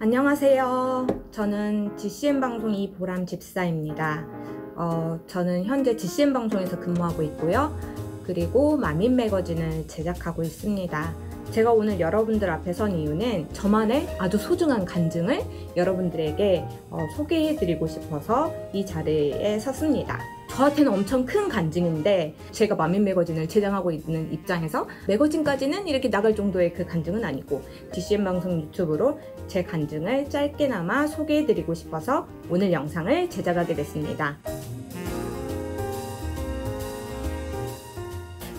안녕하세요. 저는 GCN방송 이보람 집사입니다. 저는 현재 GCN방송에서 근무하고 있고요. 그리고 마민 매거진을 제작하고 있습니다. 제가 오늘 여러분들 앞에 선 이유는 저만의 아주 소중한 간증을 여러분들에게 소개해드리고 싶어서 이 자리에 섰습니다. 저한테는 엄청 큰 간증인데, 제가 마민 매거진을 제작하고 있는 입장에서 매거진까지는 이렇게 나갈 정도의 그 간증은 아니고 GCN방송 유튜브로 제 간증을 짧게나마 소개해드리고 싶어서 오늘 영상을 제작하게 됐습니다.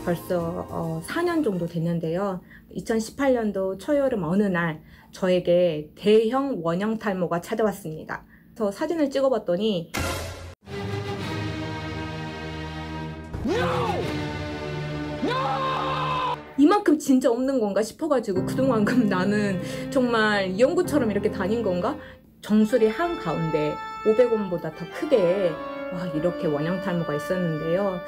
벌써 4년 정도 됐는데요. 2018년도 초여름 어느 날 저에게 대형 원형 탈모가 찾아왔습니다. 그래서 사진을 찍어봤더니 이만큼 진짜 없는 건가 싶어가지고, 그동안 그럼 나는 정말 이영구처럼 이렇게 다닌 건가? 정수리 한가운데 500원보다 더 크게 이렇게 원형 탈모가 있었는데요.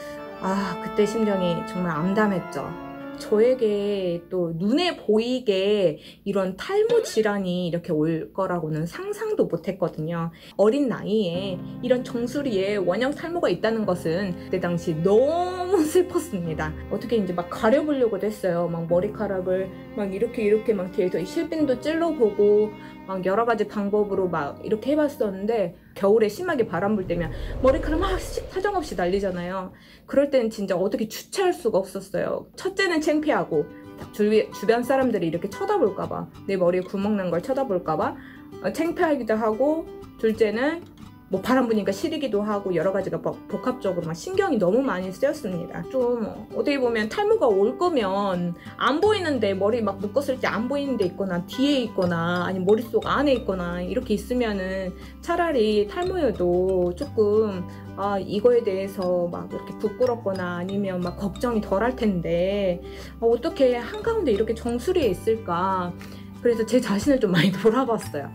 그때 심정이 정말 암담했죠. 저에게 또 눈에 보이게 이런 탈모 질환이 이렇게 올 거라고는 상상도 못했거든요. 어린 나이에 이런 정수리에 원형 탈모가 있다는 것은 그때 당시 너무 슬펐습니다. 어떻게 이제 막 가려보려고도 했어요. 막 머리카락을 막 이렇게 막 뒤에서 실핀도 찔러보고 막 여러 가지 방법으로 막 이렇게 해봤었는데, 겨울에 심하게 바람 불 때면 머리카락 막 사정없이 날리잖아요. 그럴 때는 진짜 어떻게 주체할 수가 없었어요. 첫째는 창피하고, 주변 사람들이 이렇게 쳐다볼까봐, 내 머리에 구멍 난 걸 쳐다볼까봐 창피하기도 하고, 둘째는 뭐 바람 부니까 시리기도 하고, 여러 가지가 복합적으로 막 신경이 너무 많이 쓰였습니다. 좀 어떻게 보면 탈모가 올 거면 안 보이는데, 머리 막 묶었을 때 안 보이는 데 있거나 뒤에 있거나 아니면 머릿속 안에 있거나 이렇게 있으면은 차라리 탈모여도 조금 이거에 대해서 막 이렇게 부끄럽거나 아니면 막 걱정이 덜 할 텐데, 어떻게 한가운데 이렇게 정수리에 있을까? 그래서 제 자신을 좀 많이 돌아봤어요.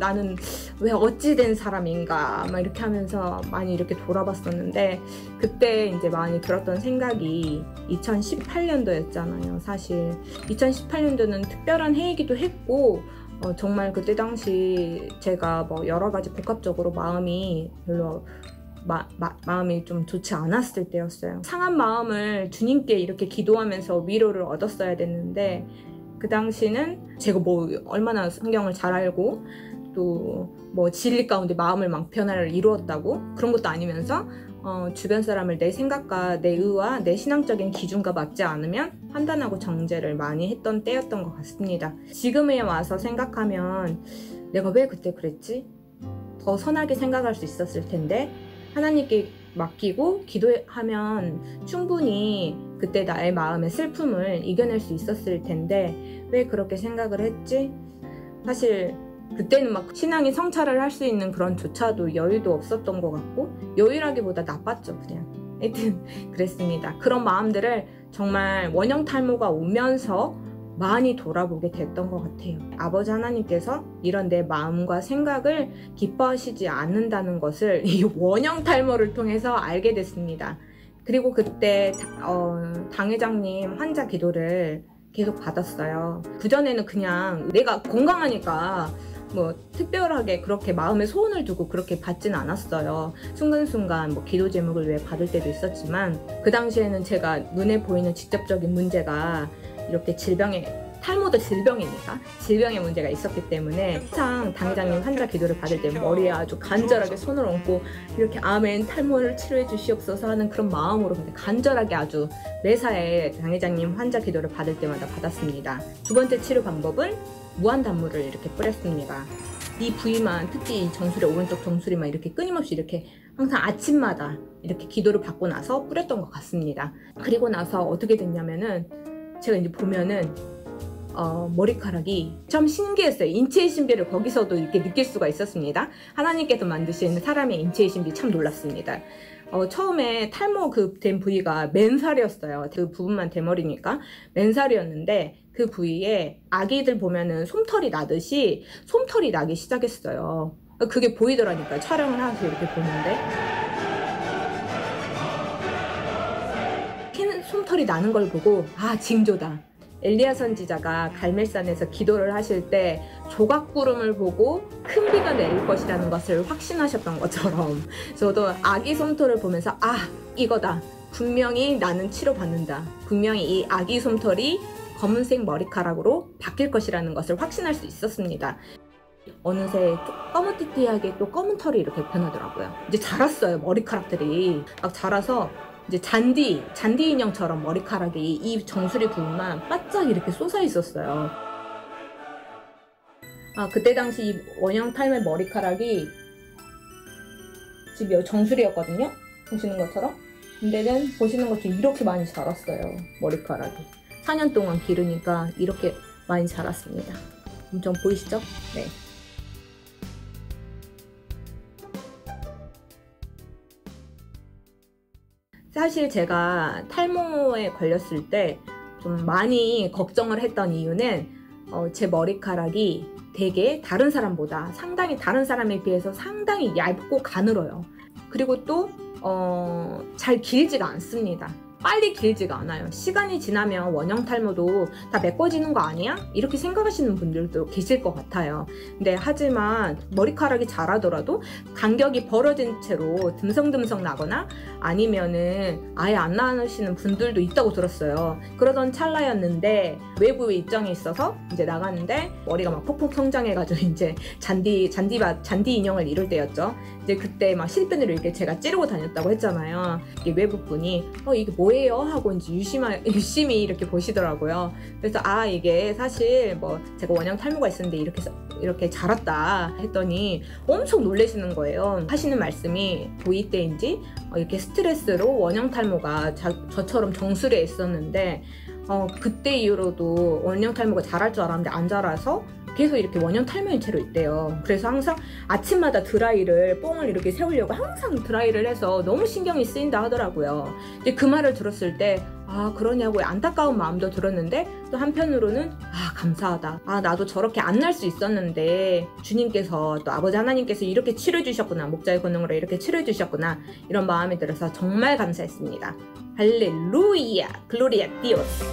나는 왜 어찌 된 사람인가 막 이렇게 하면서 많이 이렇게 돌아봤었는데, 그때 이제 많이 들었던 생각이 2018년도였잖아요. 사실 2018년도는 특별한 해이기도 했고, 정말 그때 당시 제가 뭐 여러 가지 복합적으로 마음이 별로 마음이 좀 좋지 않았을 때였어요. 상한 마음을 주님께 이렇게 기도하면서 위로를 얻었어야 됐는데, 그 당시는 제가 뭐 얼마나 성경을 잘 알고 또 뭐 진리 가운데 마음을 막 변화를 이루었다고 그런 것도 아니면서, 주변 사람을 내 생각과 내 의와 내 신앙적인 기준과 맞지 않으면 판단하고 정죄를 많이 했던 때였던 것 같습니다. 지금에 와서 생각하면 내가 왜 그때 그랬지? 더 선하게 생각할 수 있었을 텐데, 하나님께 맡기고 기도하면 충분히 그때 나의 마음의 슬픔을 이겨낼 수 있었을 텐데 왜 그렇게 생각을 했지? 사실 그때는 막 신앙이 성찰을 할 수 있는 그런 조차도 여유도 없었던 것 같고, 여유라기보다 나빴죠 그냥. 하여튼 그랬습니다. 그런 마음들을 정말 원형 탈모가 오면서 많이 돌아보게 됐던 것 같아요. 아버지 하나님께서 이런 내 마음과 생각을 기뻐하시지 않는다는 것을 이 원형 탈모를 통해서 알게 됐습니다. 그리고 그때 당회장님 환자 기도를 계속 받았어요. 그전에는 그냥 내가 건강하니까 뭐 특별하게 그렇게 마음에 소원을 두고 그렇게 받진 않았어요. 순간순간 뭐 기도 제목을 위해 받을 때도 있었지만, 그 당시에는 제가 눈에 보이는 직접적인 문제가 이렇게 탈모도 질병이니까 질병의 문제가 있었기 때문에 항상 당회장님 환자 기도를 받을 때 머리에 아주 간절하게 손을 얹고 이렇게 아멘 탈모를 치료해 주시옵소서 하는 그런 마음으로 간절하게 아주 매사에 당회장님 환자 기도를 받을 때마다 받았습니다. 두 번째 치료 방법은 무한단무를 이렇게 뿌렸습니다. 이 부위만, 특히 이 정수리, 오른쪽 정수리만 이렇게 끊임없이 이렇게 항상 아침마다 이렇게 기도를 받고 나서 뿌렸던 것 같습니다. 그리고 나서 어떻게 됐냐면은, 제가 이제 보면은 머리카락이 참 신기했어요. 인체의 신비를 거기서도 이렇게 느낄 수가 있었습니다. 하나님께서 만드신 사람의 인체의 신비 참 놀랐습니다. 처음에 탈모 된 부위가 맨살이었어요. 그 부분만 대머리니까 맨살이었는데, 그 부위에 아기들 보면은 솜털이 나듯이 솜털이 나기 시작했어요. 그게 보이더라니까요. 촬영을 하면서 이렇게 보는데, 솜털이 나는 걸 보고 징조다, 엘리야 선지자가 갈멜산에서 기도를 하실 때 조각구름을 보고 큰 비가 내릴 것이라는 것을 확신하셨던 것처럼 저도 아기 솜털을 보면서 아, 이거다. 분명히 나는 치료받는다. 분명히 이 아기 솜털이 검은색 머리카락으로 바뀔 것이라는 것을 확신할 수 있었습니다. 어느새 검은띠띠하게 또 검은 털이 이렇게 변하더라고요. 이제 자랐어요. 머리카락들이 막 자라서 이제 잔디 인형처럼 머리카락이 이 정수리 부분만 바짝 이렇게 솟아 있었어요. 아, 그때 당시 이 원형 탈모 머리카락이 지금 정수리였거든요. 보시는 것처럼. 근데는 보시는 것처럼 이렇게 많이 자랐어요. 머리카락이 4년 동안 기르니까 이렇게 많이 자랐습니다. 엄청 보이시죠? 네. 사실 제가 탈모에 걸렸을 때 좀 많이 걱정을 했던 이유는 제 머리카락이 되게 다른 사람보다 다른 사람에 비해서 상당히 얇고 가늘어요. 그리고 또 잘 길지가 않습니다. 빨리 길지가 않아요. 시간이 지나면 원형 탈모도 다 메꿔지는 거 아니야? 이렇게 생각하시는 분들도 계실 것 같아요. 근데 하지만 머리카락이 자라더라도 간격이 벌어진 채로 듬성듬성 나거나 아니면은 아예 안 나누시는 분들도 있다고 들었어요. 그러던 찰나였는데 외부 일정에 있어서 이제 나갔는데 머리가 막 폭폭 성장해가지고 이제 잔디 인형을 이룰 때였죠. 이제 그때 막 실핀으로 이렇게 제가 찌르고 다녔다고 했잖아요. 이게 외부분이 이게 뭐야? 하고 이제 유심히 이렇게 보시더라고요. 그래서 아, 이게 사실 제가 원형 탈모가 있었는데 이렇게 자랐다 했더니 엄청 놀라시는 거예요. 하시는 말씀이 도이 때인지 이렇게 스트레스로 원형 탈모가 저처럼 정수리에 있었는데 그때 이후로도 원형 탈모가 자랄 줄 알았는데 안 자라서 계속 이렇게 원형 탈모인 채로 있대요. 그래서 항상 아침마다 뽕을 이렇게 세우려고 항상 드라이를 해서 너무 신경이 쓰인다 하더라고요. 근데 그 말을 들었을 때 아, 그러냐고 안타까운 마음도 들었는데 또 한편으로는 아, 감사하다. 아, 나도 저렇게 안 날 수 있었는데 주님께서 또 아버지 하나님께서 이렇게 치료해 주셨구나. 목자의 권능으로 이렇게 치료해 주셨구나. 이런 마음이 들어서 정말 감사했습니다. 할렐루야, 글로리아 디오스.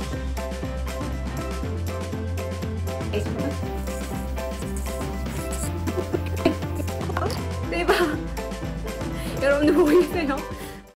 대박. 여러분들 보이세요?